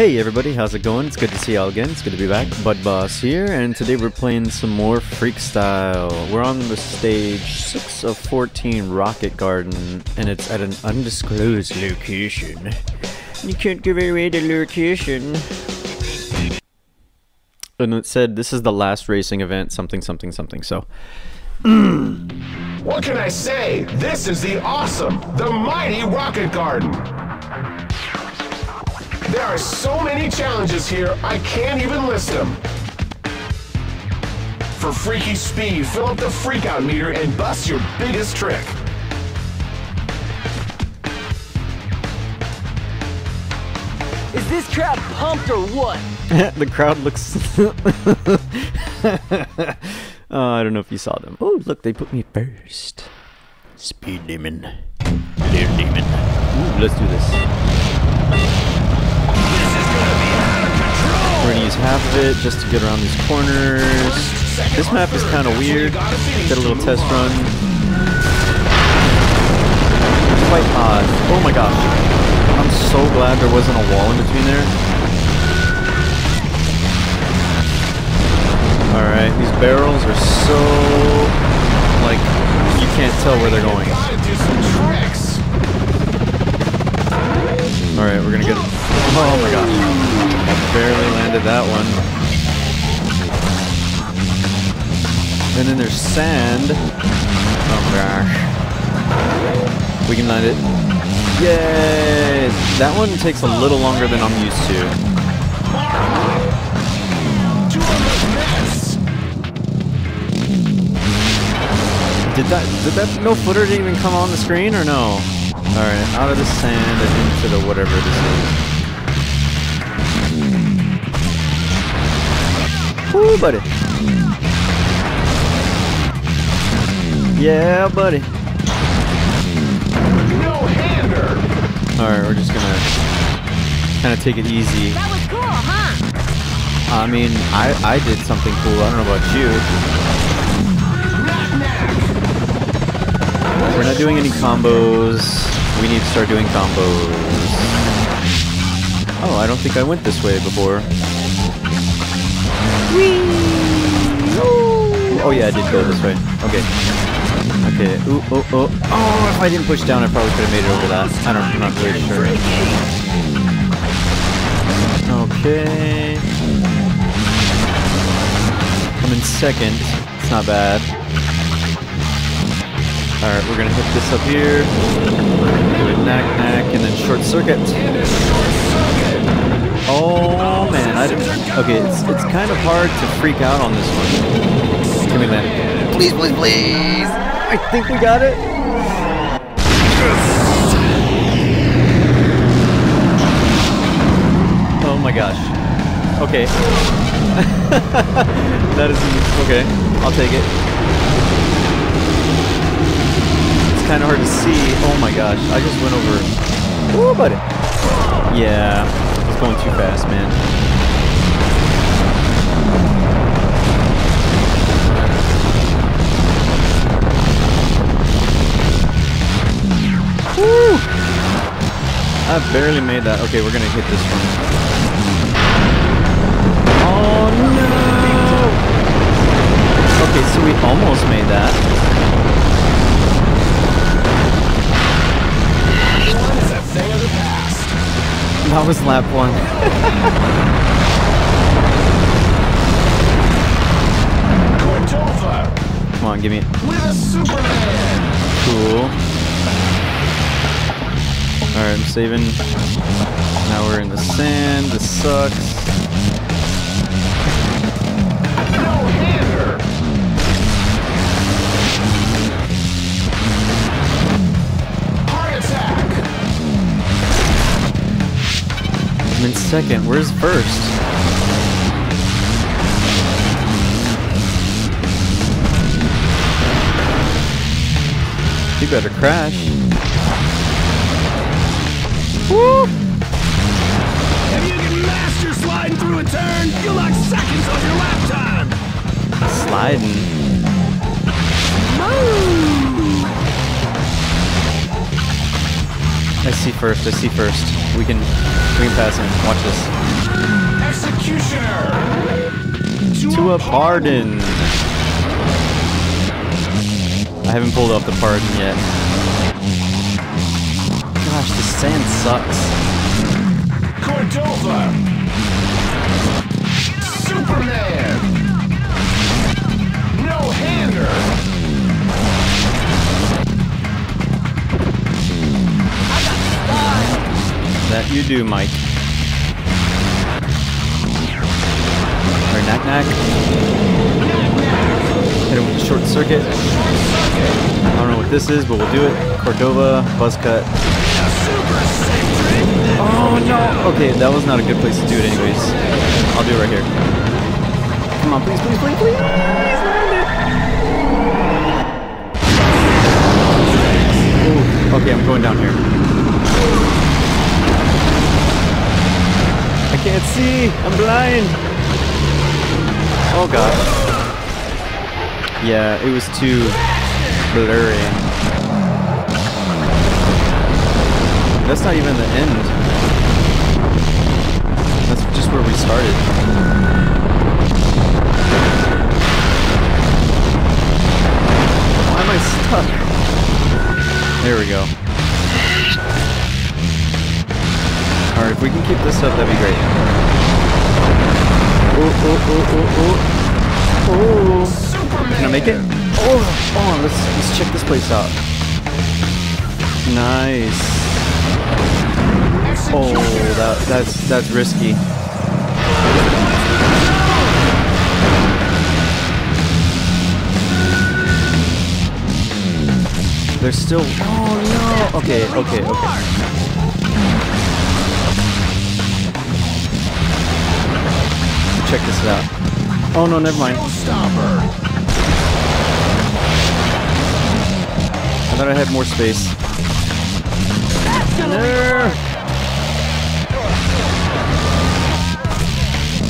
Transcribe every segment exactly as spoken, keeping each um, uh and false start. Hey everybody, how's it going? It's good to see y'all again. It's good to be back. Bud Boss here, and today we're playing some more Freekstyle. We're on the stage six of fourteen Rocket Garden, and it's at an undisclosed location. You can't give away the location. And it said this is the last racing event, something, something, something, so. Mm. What can I say? This is the awesome, the mighty Rocket Garden. There are so many challenges here, I can't even list them. For freaky speed, fill up the freakout meter and bust your biggest trick. Is this crowd pumped or what? The crowd looks... uh, I don't know if you saw them. Oh, look, they put me first. Speed demon. Clear demon. Ooh, let's do this. We're gonna use half of it just to get around these corners. This map is kind of weird. Did a little test run. Quite odd. Oh my gosh. I'm so glad there wasn't a wall in between there. Alright, these barrels are so... like, you can't tell where they're going. Alright, we're gonna get... oh my gosh. Barely landed that one. And then there's sand. Oh gosh. We can land it. Yay! That one takes a little longer than I'm used to. Did that did that no footer didn't even come on the screen or no? Alright, out of the sand and into the whatever this is. Ooh, buddy. Yeah, buddy. No. Alright, we're just gonna kind of take it easy. That was cool, huh? I mean, I, I did something cool. I don't know about you. We're not doing any combos. We need to start doing combos. Oh, I don't think I went this way before. Whee! Oh yeah, I did go this way. Okay. Okay. Ooh, oh, oh. Oh, if I didn't push down, I probably could have made it over that. I don't, I'm not really sure. Okay. I'm in second. It's not bad. Alright, we're gonna hit this up here. Do a knack-knack, and then short circuit. Oh man, I didn't... okay, it's, it's kind of hard to freak out on this one. Give me that. Please, please, please! I think we got it! Oh my gosh. Okay. That is... okay, I'll take it. It's kind of hard to see. Oh my gosh, I just went over... ooh, buddy! Yeah. Going too fast, man. Woo! I barely made that. Okay, we're gonna hit this one. Oh no! Okay, so we almost made that. That was lap one. Come on, give me it. Cool. Alright, I'm saving. Now we're in the sand. This sucks. I'm in second. Where's first? You better crash. Woo! If you can master sliding through a turn, you'll lock seconds on your lap time. Sliding. Move! I see first, I see first. We can we can pass him. Watch this. Executioner! To a pardon! I haven't pulled off the pardon yet. Gosh, the sand sucks. Cordova! Superman! No-hander! That you do, Mike. Or knack knack. Hit him with a short circuit. I don't know what this is, but we'll do it. Cordova, buzz cut. Oh no! Okay, that was not a good place to do it, anyways. I'll do it right here. Come on, please, please, please, please! Ooh, okay, I'm going down here. I can't see! I'm blind! Oh god. Yeah, it was too blurry. That's not even the end. That's just where we started. Why am I stuck? There we go. Alright, if we can keep this up, that'd be great. Oh, oh, oh, oh, oh. Oh. Superman. Can I make it? Oh, oh, let's, let's check this place out. Nice. Oh, that, that's, that's risky. There's still... Oh, no. Okay, okay, okay. Check this out. Oh no, never mind. I thought I had more space. There.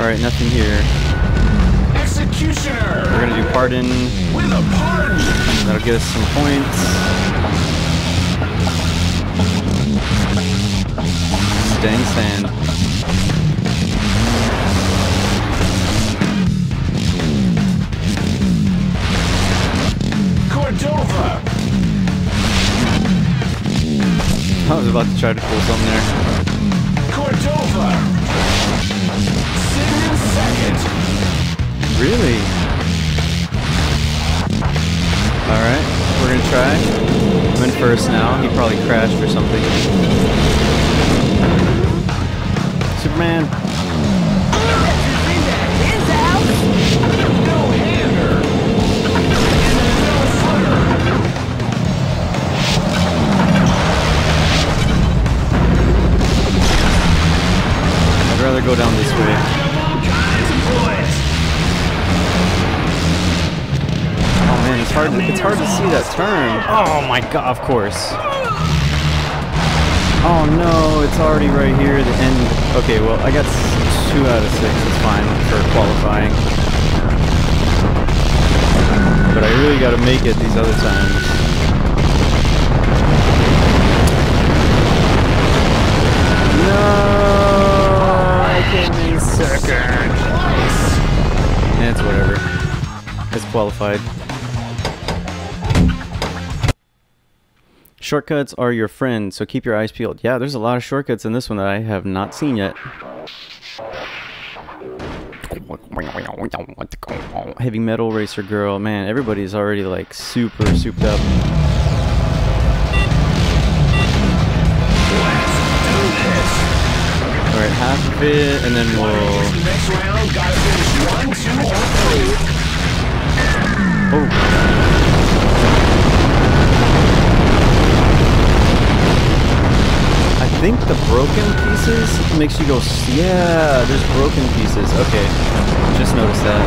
All right, nothing here. Executioner. We're gonna do pardon. With a pardon. That'll get us some points. Dang sand. I was about to try to pull something there. Cordova! Single second! Really? Alright, we're gonna try. I'm in first now. He probably crashed or something. Superman! Go down this way. Oh man, it's hard. It's hard to see that turn. Oh my god! Of course. Oh no, it's already right here. The end. Okay, well I got two out of six. It's fine for qualifying. But I really got to make it these other times. Yeah, it's whatever. It's qualified. Shortcuts are your friend, so keep your eyes peeled. Yeah, there's a lot of shortcuts in this one that I have not seen yet. Heavy metal racer girl. Man, everybody's already like super souped up. Alright, half of it, and then we'll... Oh. I think the broken pieces makes you go... Yeah, there's broken pieces. Okay, just noticed that.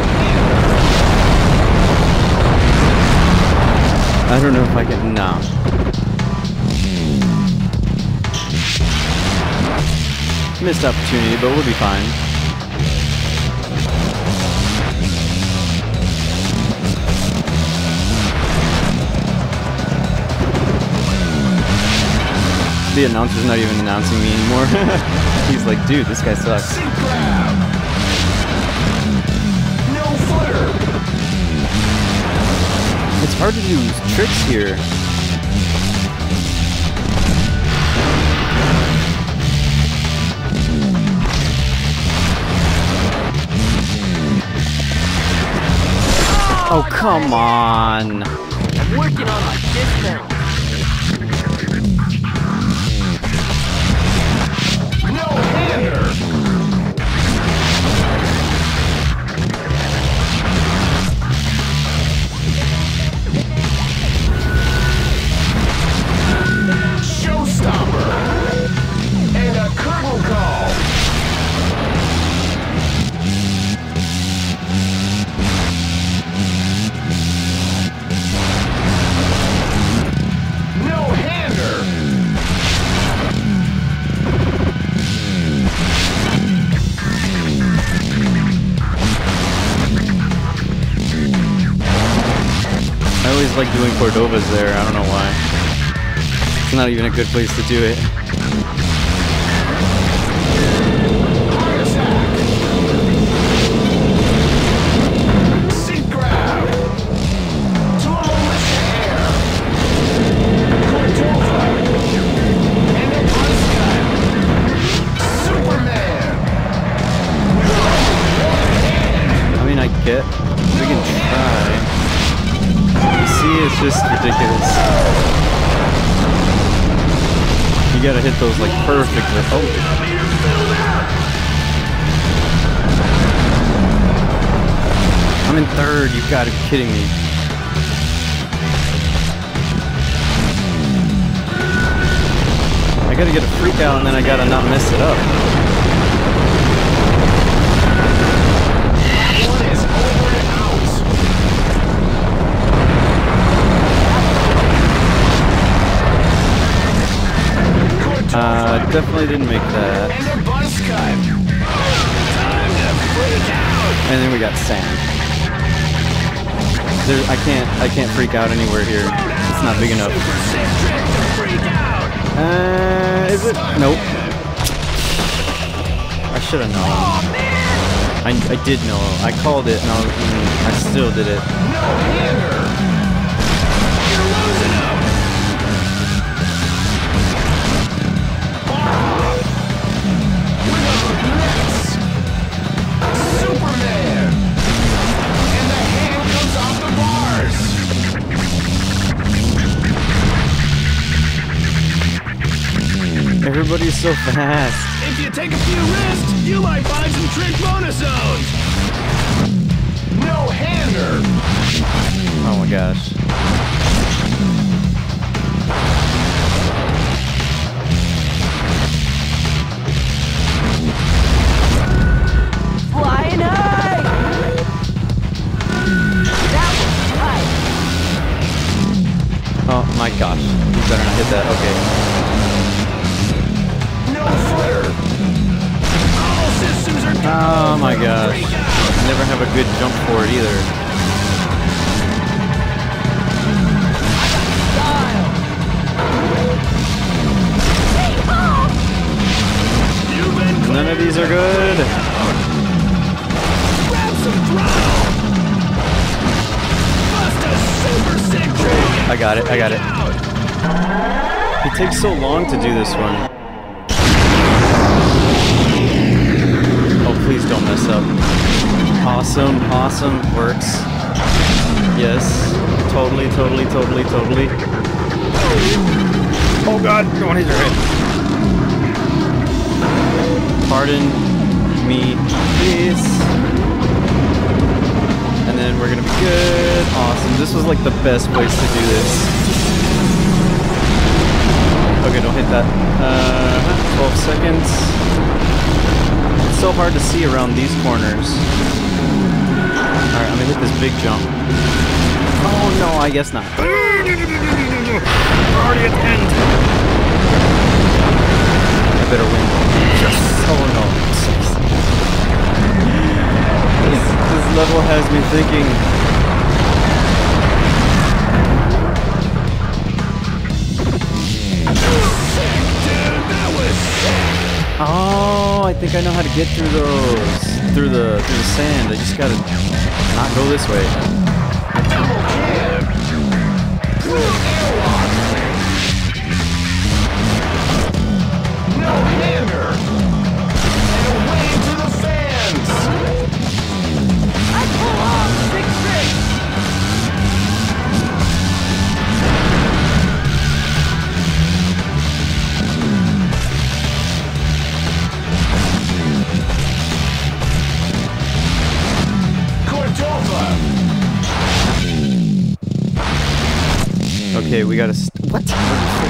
I don't know if I can... Nah. Missed opportunity, but we'll be fine. The announcer's not even announcing me anymore. He's like, dude, this guy sucks. No footer. It's hard to do tricks here. Oh, come on. I'm working on my discount. No hander. Showstopper. And a curtain call. Like doing Cordovas there, I don't know why. It's not even a good place to do it. I mean, I get we can try. It's just ridiculous. You gotta hit those like perfect. Oh. I'm in third, you've gotta be kidding me. I gotta get a freak out and then I gotta not mess it up. Uh, definitely didn't make that. And then we got sand. There, I can't, I can't freak out anywhere here. It's not big enough. Uh, is it? Nope. I should have known. I, I did know. I called it, and I, was, I still did it. Everybody's so fast. If you take a few risks, you might find some trick bonus zones. No hander. Oh my gosh. Flying high. That was high. Oh my gosh. You better not hit that. Okay. Oh my gosh. I never have a good jump for it either. None of these are good. I got it, I got it. It takes so long to do this one. Please don't mess up. Awesome, awesome, works. Yes, totally, totally, totally, totally. Oh god, don't hit your head. Pardon me, please. And then we're gonna be good. Awesome, this was like the best place to do this. Okay, don't hit that. Uh, twelve seconds. So hard to see around these corners. Alright, I'm gonna hit this big jump. Oh no, I guess not. We're already at the end. I better win. Yes. Oh no. This, this level has me thinking. Sick, I think I know how to get through those, through the, through the sand. I just gotta not go this way. Okay, we gotta. St what?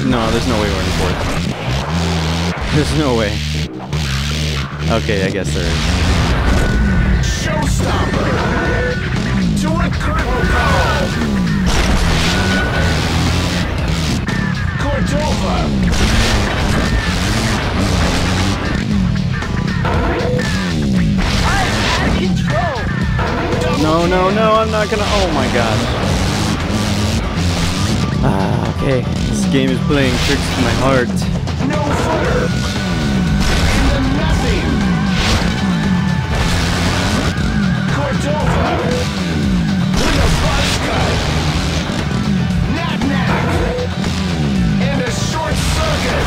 No, there's no way we're in fourth. There's no way. Okay, I guess there is. Showstopper! To a critical call! Cordova! I'm out of control! No, no, no, I'm not gonna. Oh my god. Ah, okay. This game is playing tricks with my heart. No fire! Into nothing! Cordova! With a buzz cut! Knack knack! And a short circuit!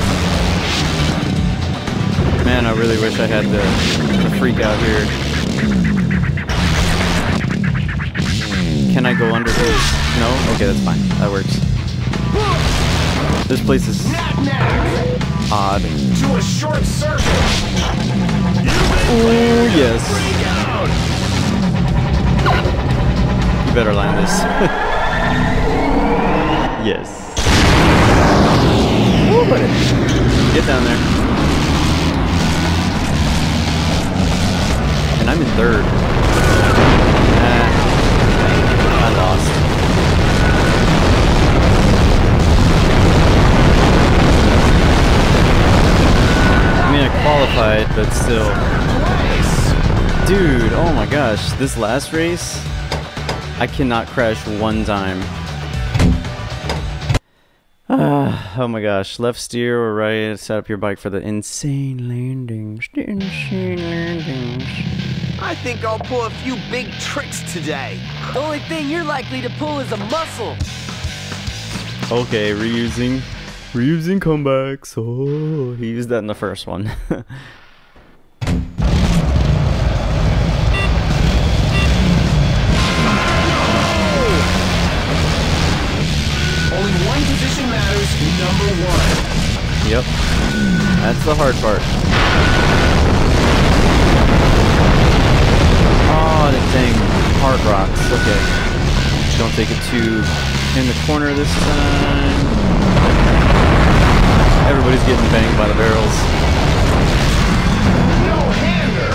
Man, I really wish I had the, the freak out here. Can I go under this? No? Okay, that's fine. That works. This place is odd. To a short circuit. Oh yes. You better land this. Yes. Ooh, buddy. Get down there. And I'm in third. Nah, I lost. Qualified, but still. Dude, oh my gosh, this last race, I cannot crash one time. Ah, oh my gosh, left steer or right, set up your bike for the insane landings, the insane landings. I think I'll pull a few big tricks today. The only thing you're likely to pull is a muscle. Okay, reusing. Reusing comebacks. Oh, he used that in the first one. Only one position matters, number one. Yep. That's the hard part. Oh, that thing. Hard rocks. Okay. Don't take it too in the corner this time. Everybody's getting banged by the barrels. No-hander!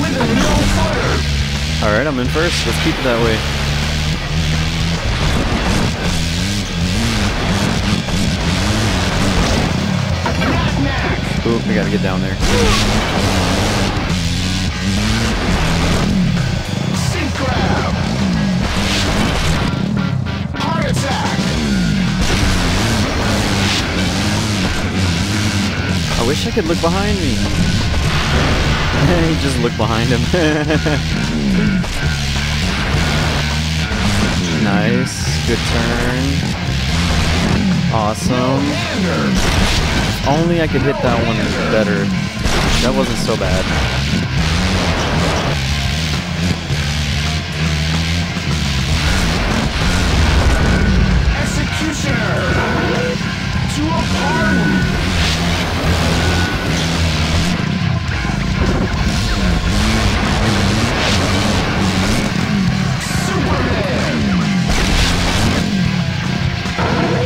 With a no-footer! Alright, I'm in first. Let's keep it that way. Knack-knack! Oop, we gotta get down there. Sink grab! Heart attack! I wish I could look behind me. Just look behind him. Nice. Good turn. Awesome. If only I could hit that one better. That wasn't so bad. Executioner! To a pardon!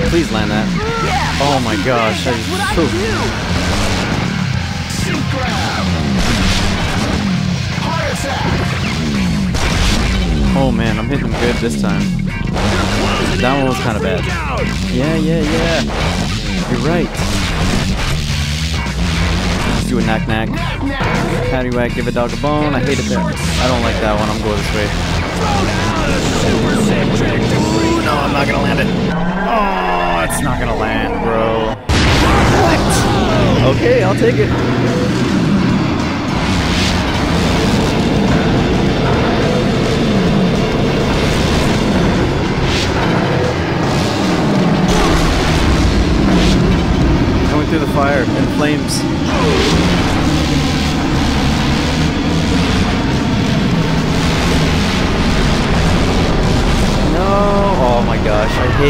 Please land that. Yeah, oh my gosh. I just, what I do. Seat grab. Heart attack. Oh man, I'm hitting him good this time. That one was kind of bad. Yeah, yeah, yeah. You're right. Let's do a knack-knack. Paddywhack, give a dog a bone. I hate it there. I don't like that one. I'm going this way. Ooh, no, I'm not going to land it. Oh. It's not gonna land, bro. What? Okay, I'll take it.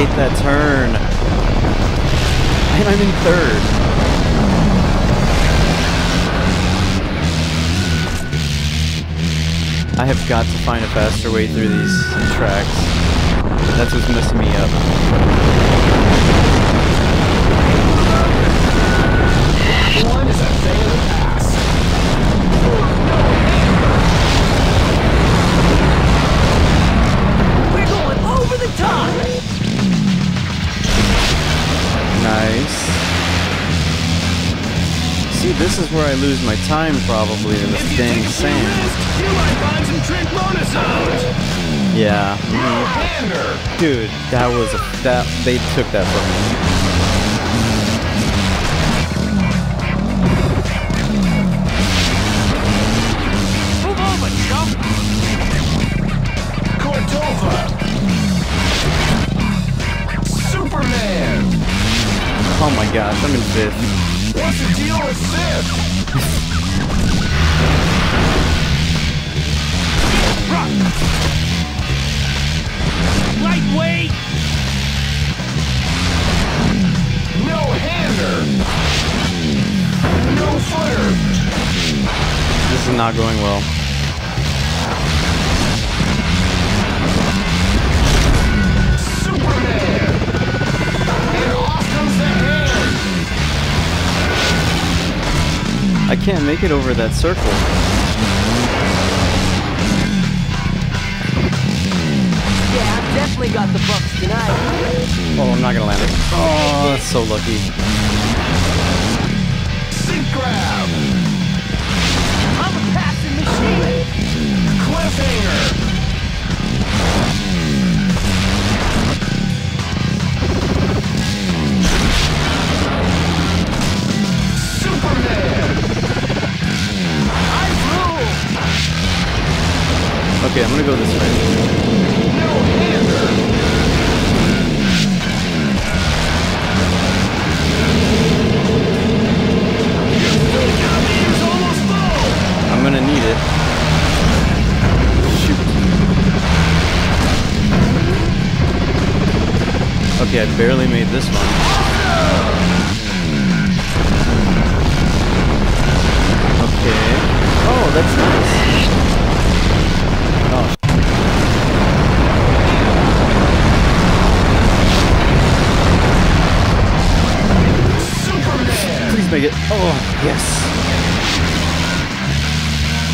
navigate that turn. And I'm in third. I have got to find a faster way through these tracks. That's what's messing me up. One is a thing of the past. We're going over the top. Nice. See, this is where I lose my time probably in this dang sand. You might find some trick monosomes. Yeah. Mm-hmm. Dude, that was a that they took that from me. Move over, chump. Cordova. Superman. Oh my gosh, I'm in fifth. What's the deal with fifth? Lightweight! No hander! No footer! This is not going well. Superman! And off comes the hand! I can't make it over that circle. Definitely got the bucks tonight. Oh, I'm not gonna land it. Oh, that's so lucky. Sink grab. I'm a passing machine. Cliffhanger. Superman. I rule. Okay, I'm gonna go this way. I'm gonna need it. Shoot. Okay, I barely made this one. Okay. Oh, that's nice. Make it. Oh, yes.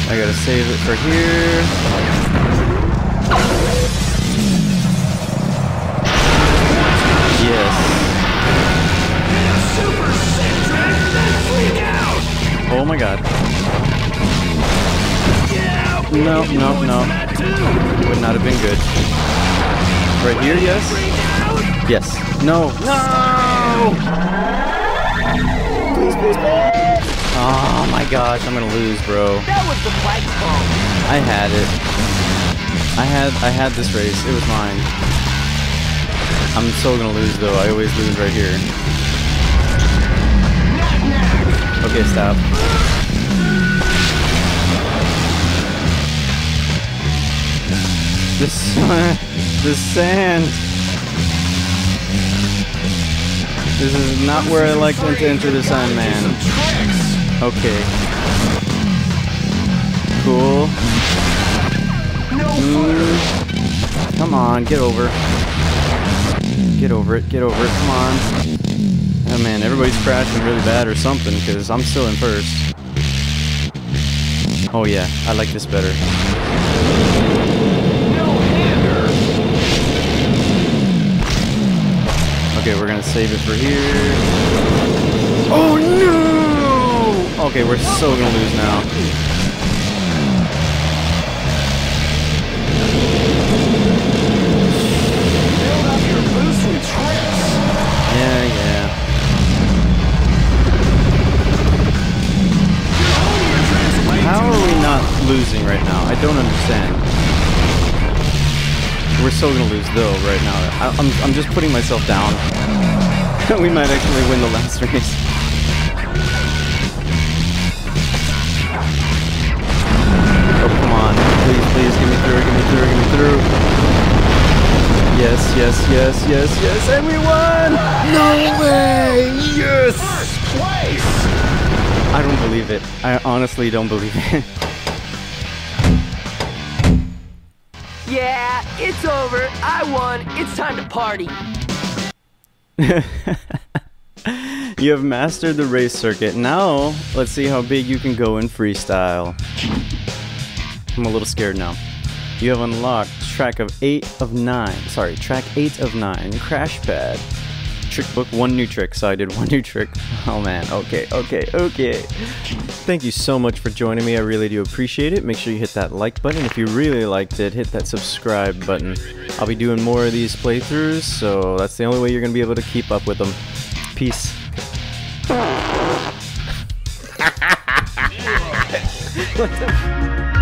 I gotta save it for here. Yes. Super Centric, freak out. Oh my god. Yeah, no, no, no. Would not have been good. Right here, yes. Yes. No. No! Oh my gosh, I'm gonna lose, bro. That was the bike's fault. I had it. I had I had this race. It was mine. I'm so gonna lose though. I always lose right here. Okay, stop. This the sand. This is not where I like to enter the sun, man. Okay. Cool. Mm. Come on, get over. Get over it, get over it, come on. Oh man, everybody's crashing really bad or something, because I'm still in first. Oh yeah, I like this better. Okay, we're gonna save it for here. Oh no! Okay, we're so gonna lose now. Build up your boost with tricks. Yeah, yeah. How are we not losing right now? I don't understand. We're so gonna lose though right now. I, I'm I'm just putting myself down. We might actually win the last race. Oh come on! Please, please, get me through, get me through, get me through. Yes, yes, yes, yes, yes, yes, and we won! No way! Yes! First place! I don't believe it. I honestly don't believe it. Yeah, it's over. I won. It's time to party. You have mastered the race circuit. Now, let's see how big you can go in freestyle. I'm a little scared now. You have unlocked track of eight of nine. Sorry, track eight of nine. Crash pad. Trick book, one new trick. So I did one new trick. Oh man. Okay, okay, okay. Thank you so much for joining me. I really do appreciate it. Make sure you hit that like button. If you really liked it, hit that subscribe button. I'll be doing more of these playthroughs, so that's the only way you're going to be able to keep up with them. Peace. What the